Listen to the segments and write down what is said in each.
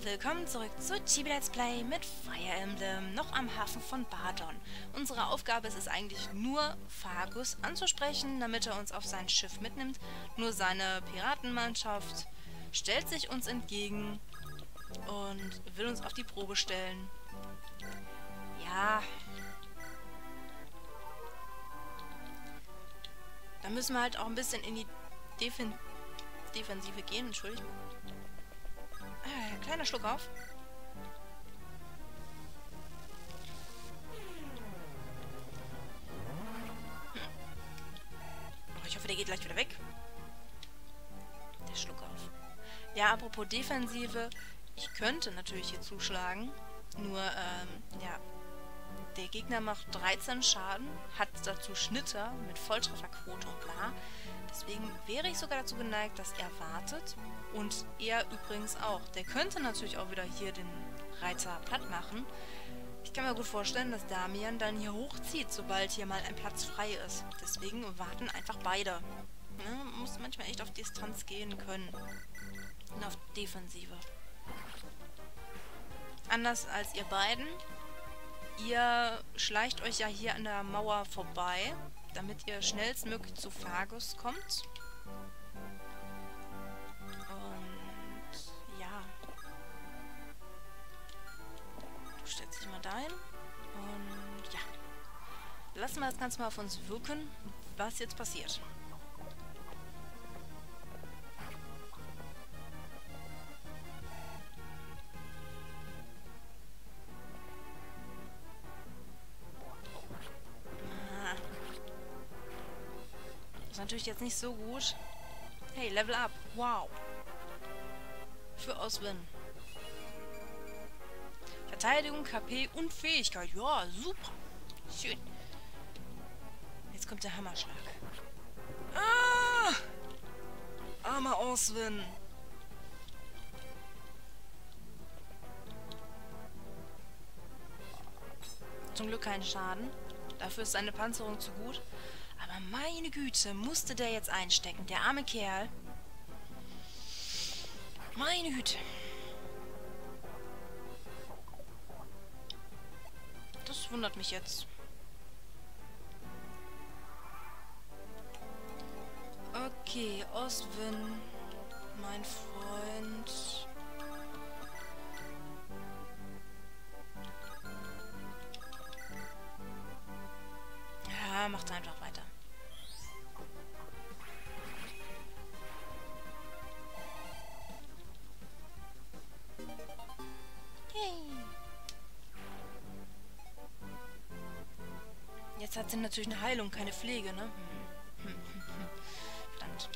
und willkommen zurück zu Chibi Let's Play mit Fire Emblem, noch am Hafen von Badon. Unsere Aufgabe ist es eigentlich nur, Fargus anzusprechen, damit er uns auf sein Schiff mitnimmt. Nur seine Piratenmannschaft stellt sich uns entgegen und will uns auf die Probe stellen. Ja. Da müssen wir halt auch ein bisschen in die Defensive gehen, Entschuldigung. Kleiner Schluck auf. Ich hoffe, der geht gleich wieder weg. Der Schluck auf. Ja, apropos Defensive. Ich könnte natürlich hier zuschlagen. Nur, ja. Der Gegner macht 13 Schaden, hat dazu Schnitter mit Volltrefferquote und bla. Deswegen wäre ich sogar dazu geneigt, dass er wartet. Und er übrigens auch. Der könnte natürlich auch wieder hier den Reiter platt machen. Ich kann mir gut vorstellen, dass Damian dann hier hochzieht, sobald hier mal ein Platz frei ist. Deswegen warten einfach beide. Ja, man muss manchmal echt auf Distanz gehen können. Und auf Defensive. Anders als ihr beiden. Ihr schleicht euch ja hier an der Mauer vorbei, damit ihr schnellstmöglich zu Fargus kommt. Und ja. Du stellst dich mal dahin. Und ja. Lassen wir das Ganze mal auf uns wirken, was jetzt passiert. Natürlich jetzt nicht so gut. Hey, Level Up. Wow. Für Oswin. Verteidigung, KP und Fähigkeit. Ja, super. Schön. Jetzt kommt der Hammerschlag. Ah! Armer Oswin. Zum Glück kein Schaden. Dafür ist seine Panzerung zu gut. Aber meine Güte, musste der jetzt einstecken, der arme Kerl. Meine Güte. Das wundert mich jetzt. Okay, Oswin, mein Freund. Ja, macht einfach weiter. Jetzt hat sie natürlich eine Heilung, keine Pflege, ne? Verdammt.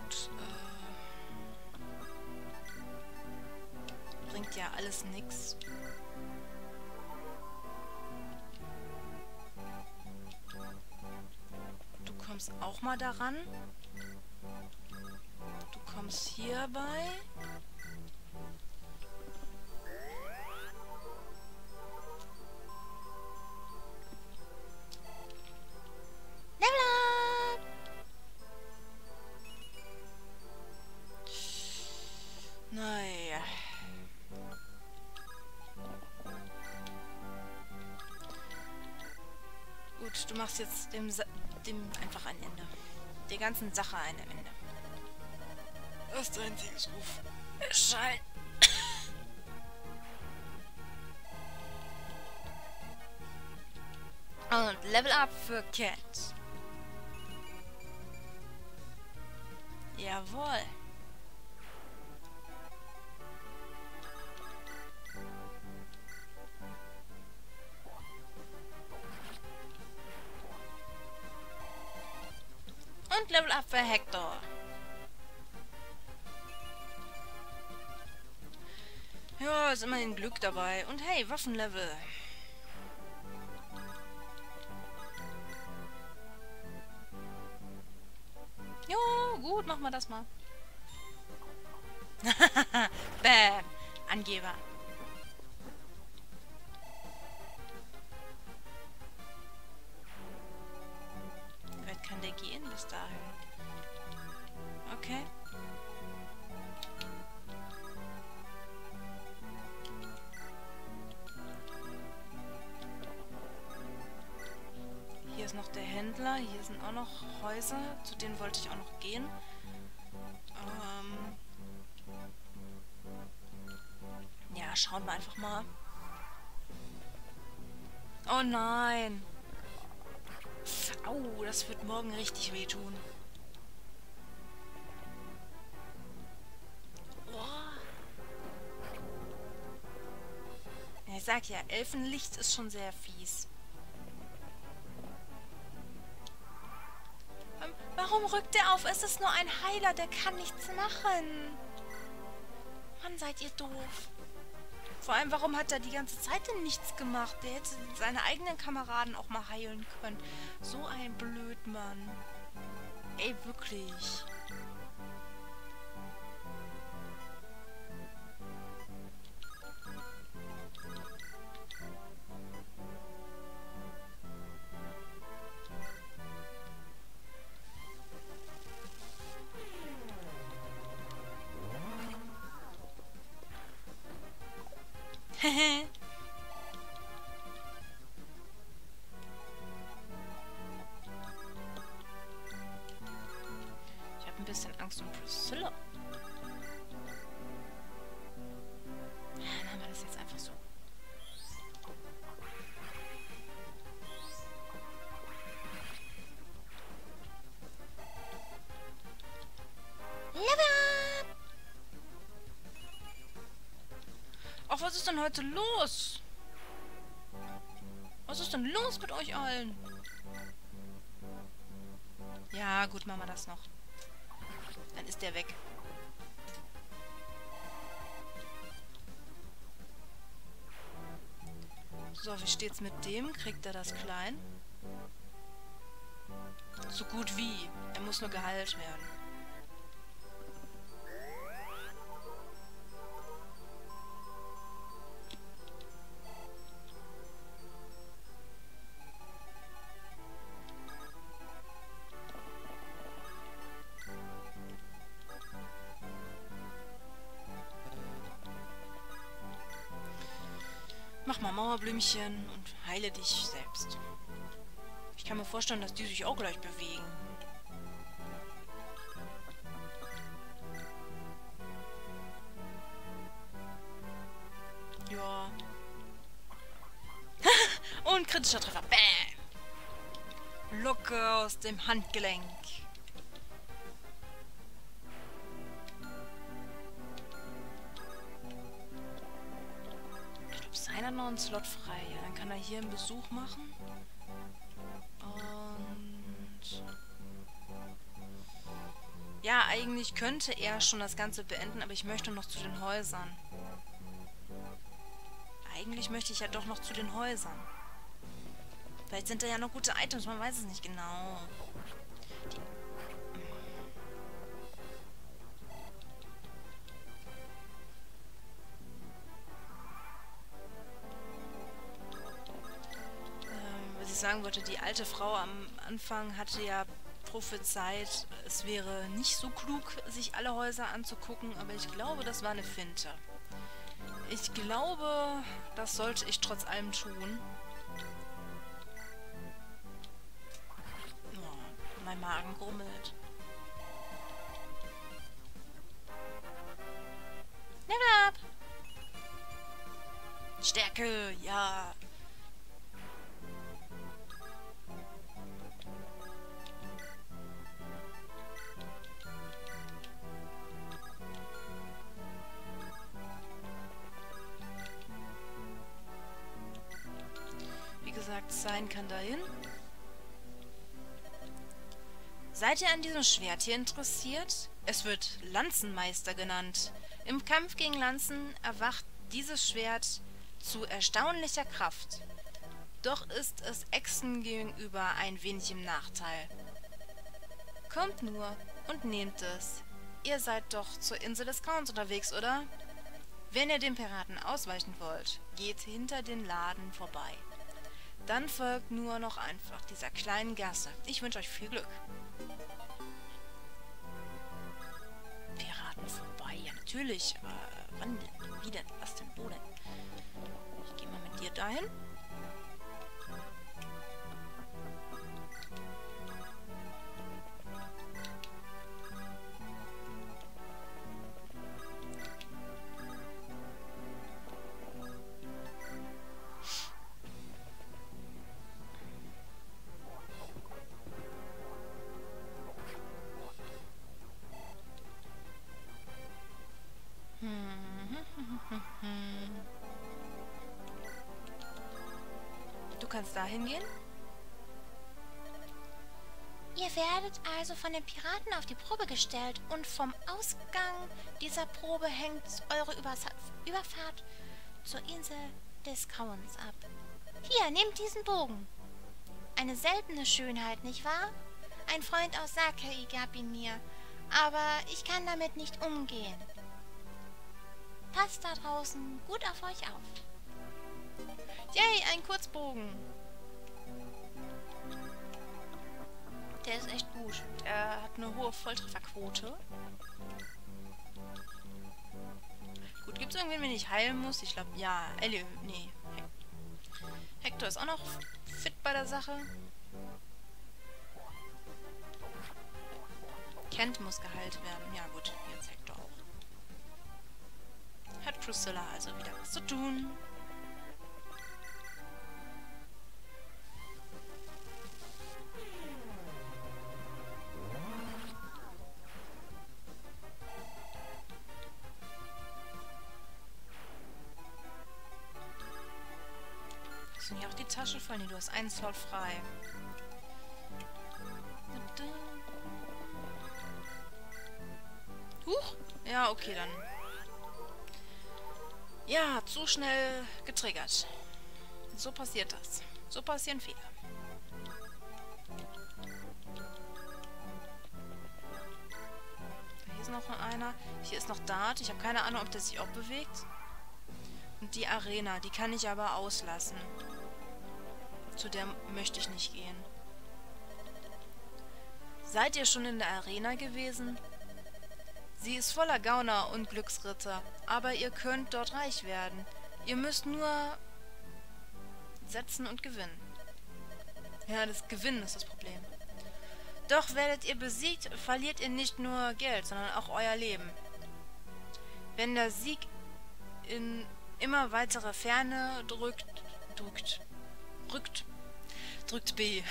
Gut. Bringt ja alles nichts. Du kommst auch mal daran. Du kommst hierbei. Naja. Gut, du machst jetzt dem einfach ein Ende. Der ganzen Sache ein Ende. Das ist dein Siegesruf. Erscheint. Und Level Up für Cat. Jawohl. Und Level Up für Hector. Ja, ist immerhin Glück dabei. Und hey, Waffenlevel. Jo, gut, machen wir das mal. Bam, Angeber. Wie weit kann der gehen bis dahin? Okay. Hier ist noch der Händler. Hier sind auch noch Häuser. Zu denen wollte ich auch noch gehen. Ja, schauen wir einfach mal. Oh nein! Au, das wird morgen richtig wehtun. Oh. Ich sag ja, Elfenlicht ist schon sehr fies. Warum rückt der auf? Es ist nur ein Heiler, der kann nichts machen. Mann, seid ihr doof. Vor allem, warum hat er die ganze Zeit denn nichts gemacht? Der hätte seine eigenen Kameraden auch mal heilen können. So ein Blödmann. Ey, wirklich. Ich habe ein bisschen Angst um Priscilla. Machen wir das jetzt einfach so. Ach, was ist denn heute los? Was ist denn los mit euch allen? Ja, gut, machen wir das noch. Dann ist der weg. So, wie steht's mit dem? Kriegt er das klein? So gut wie. Er muss nur geheilt werden. Mach mal Mauerblümchen und heile dich selbst. Ich kann mir vorstellen, dass die sich auch gleich bewegen. Ja. Und kritischer Treffer. Bäm! Locker aus dem Handgelenk. Einer noch einen Slot frei. Ja, dann kann er hier einen Besuch machen. Und... ja, eigentlich könnte er schon das Ganze beenden, aber ich möchte noch zu den Häusern. Eigentlich möchte ich ja doch noch zu den Häusern. Vielleicht sind da ja noch gute Items, man weiß es nicht genau. Sagen wollte, die alte Frau am Anfang hatte ja prophezeit, es wäre nicht so klug, sich alle Häuser anzugucken, aber ich glaube, das war eine Finte. Ich glaube, das sollte ich trotz allem tun. Oh, mein Magen grummelt. Level up! Stärke, ja! Sein kann dahin. Seid ihr an diesem Schwert hier interessiert? Es wird Lanzenmeister genannt. Im Kampf gegen Lanzen erwacht dieses Schwert zu erstaunlicher Kraft. Doch ist es Äxten gegenüber ein wenig im Nachteil. Kommt nur und nehmt es. Ihr seid doch zur Insel des Kauens unterwegs, oder? Wenn ihr den Piraten ausweichen wollt, geht hinter den Laden vorbei. Dann folgt nur noch einfach dieser kleinen Gasse. Ich wünsche euch viel Glück. Garten vorbei. Ja, natürlich. Wann denn? Wie denn? Was denn? Wo denn? Ich gehe mal mit dir dahin. Du kannst da hingehen. Ihr werdet also von den Piraten auf die Probe gestellt und vom Ausgang dieser Probe hängt eure Überfahrt zur Insel des Kauens ab. Hier, nehmt diesen Bogen. Eine seltene Schönheit, nicht wahr? Ein Freund aus Sakei gab ihn mir, aber ich kann damit nicht umgehen. Passt da draußen gut auf euch auf. Yay, ein Kurzbogen. Der ist echt gut. Der hat eine hohe Volltrefferquote. Gut, gibt es irgendwen, wenn ich heilen muss? Ich glaube, ja. Ellie, nee. Hector ist auch noch fit bei der Sache. Kent muss geheilt werden. Ja gut, jetzt Hector auch. Hat Priscilla also wieder was zu tun. Hast du hier auch die Tasche voll? Nee, du hast einen Slot frei. Huch! Ja, okay, dann. Ja, zu schnell getriggert. So passiert das. So passieren Fehler. Hier ist noch einer. Hier ist noch Dart. Ich habe keine Ahnung, ob der sich auch bewegt. Und die Arena, die kann ich aber auslassen. Zu der möchte ich nicht gehen. Seid ihr schon in der Arena gewesen? Sie ist voller Gauner und Glücksritter, aber ihr könnt dort reich werden. Ihr müsst nur setzen und gewinnen. Ja, das Gewinnen ist das Problem. Doch werdet ihr besiegt, verliert ihr nicht nur Geld, sondern auch euer Leben. Wenn der Sieg in immer weitere Ferne drückt B,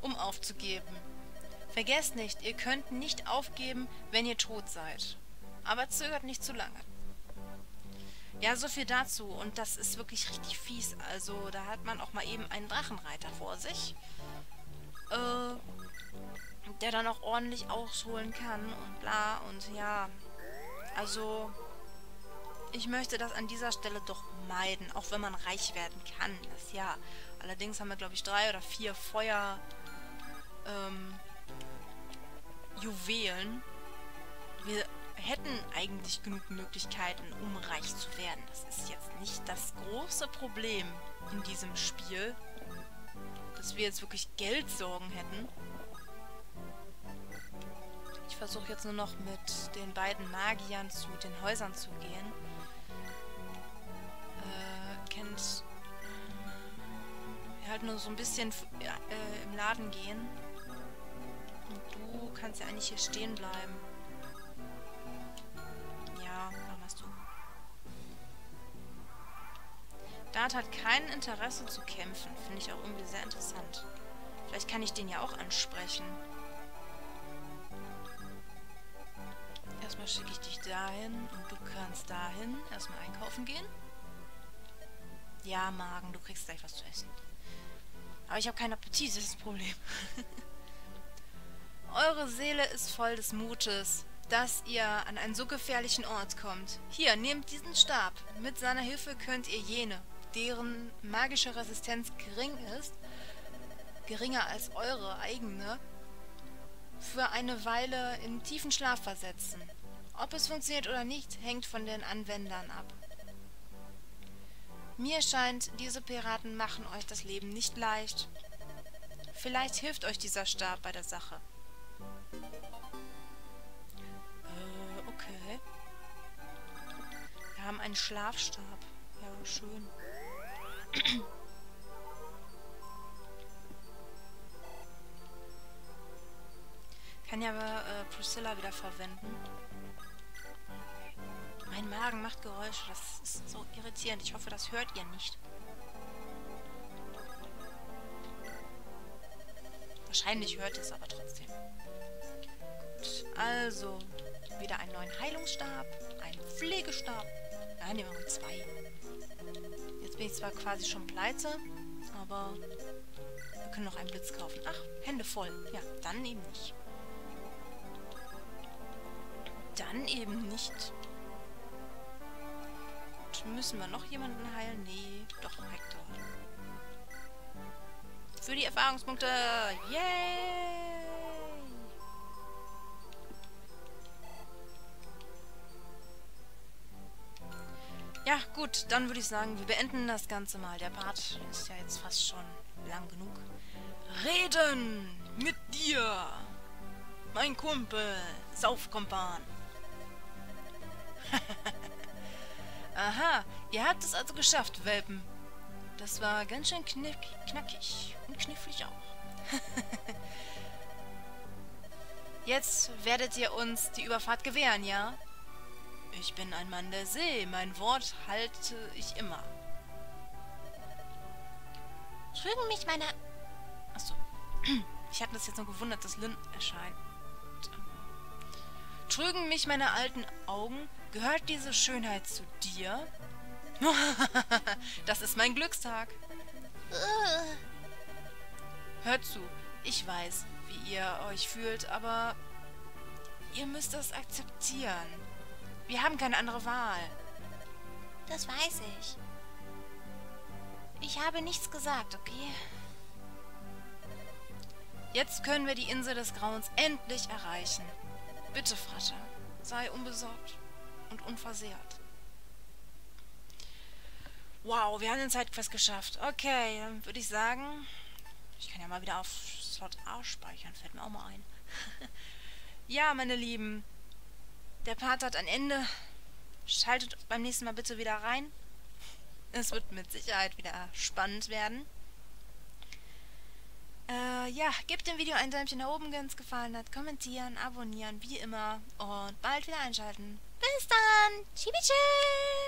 um aufzugeben. Vergesst nicht, ihr könnt nicht aufgeben, wenn ihr tot seid. Aber zögert nicht zu lange. Ja, so viel dazu. Und das ist wirklich richtig fies. Also, da hat man auch mal eben einen Drachenreiter vor sich. Der dann auch ordentlich ausholen kann und bla und ja. Also, ich möchte das an dieser Stelle doch meiden. Auch wenn man reich werden kann, das ja. Allerdings haben wir, glaube ich, 3 oder 4 Feuer... Juwelen. Wir hätten eigentlich genug Möglichkeiten, um reich zu werden. Das ist jetzt nicht das große Problem in diesem Spiel, dass wir jetzt wirklich Geldsorgen hätten. Ich versuche jetzt nur noch mit den beiden Magiern zu den Häusern zu gehen. Kennt... halt nur so ein bisschen im Laden gehen. Du kannst ja eigentlich hier stehen bleiben. Ja, dann hast du. Dart hat kein Interesse zu kämpfen. Finde ich auch irgendwie sehr interessant. Vielleicht kann ich den ja auch ansprechen. Erstmal schicke ich dich dahin und du kannst dahin. Erstmal einkaufen gehen. Ja, Magen, du kriegst gleich was zu essen. Aber ich habe keinen Appetit, das ist das Problem. Eure Seele ist voll des Mutes, dass ihr an einen so gefährlichen Ort kommt. Hier, nehmt diesen Stab. Mit seiner Hilfe könnt ihr jene, deren magische Resistenz gering ist, geringer als eure eigene, für eine Weile in tiefen Schlaf versetzen. Ob es funktioniert oder nicht, hängt von den Anwendern ab. Mir scheint, diese Piraten machen euch das Leben nicht leicht. Vielleicht hilft euch dieser Stab bei der Sache. Wir haben einen Schlafstab. Ja, schön. Kann ja aber Priscilla wieder verwenden. Mein Magen macht Geräusche. Das ist so irritierend. Ich hoffe, das hört ihr nicht. Wahrscheinlich hört ihr es aber trotzdem. Gut, also wieder einen neuen Heilungsstab, einen Pflegestab. Nein, nehmen wir mal 2. Jetzt bin ich zwar quasi schon pleite, aber wir können noch einen Blitz kaufen. Ach, Hände voll. Ja, dann eben nicht. Dann eben nicht. Gut, müssen wir noch jemanden heilen? Nee, doch, Hector. Für die Erfahrungspunkte! Yay! Ja, gut, dann würde ich sagen, wir beenden das Ganze mal. Der Part ist ja jetzt fast schon lang genug. Reden mit dir! Mein Kumpel! Saufkompan! Aha, ihr habt es also geschafft, Welpen. Das war ganz schön knackig und knifflig auch. Jetzt werdet ihr uns die Überfahrt gewähren, ja? Ich bin ein Mann der See, mein Wort halte ich immer. Trügen mich meine... Achso. Ich hatte das jetzt noch gewundert, dass Lynn erscheint. Trügen mich meine alten Augen, gehört diese Schönheit zu dir? Das ist mein Glückstag. Hört zu, ich weiß, wie ihr euch fühlt, aber ihr müsst das akzeptieren. Wir haben keine andere Wahl. Das weiß ich. Ich habe nichts gesagt, okay? Jetzt können wir die Insel des Grauens endlich erreichen. Bitte, Vater, sei unbesorgt und unversehrt. Wow, wir haben den Zeitquest geschafft. Okay, dann würde ich sagen... Ich kann ja mal wieder auf Slot A speichern. Fällt mir auch mal ein. Ja, meine Lieben. Der Part hat ein Ende. Schaltet beim nächsten Mal bitte wieder rein. Es wird mit Sicherheit wieder spannend werden. Ja, gebt dem Video ein Däumchen nach oben, wenn es gefallen hat. Kommentieren, abonnieren, wie immer. Und bald wieder einschalten. Bis dann! Chibi tschüss!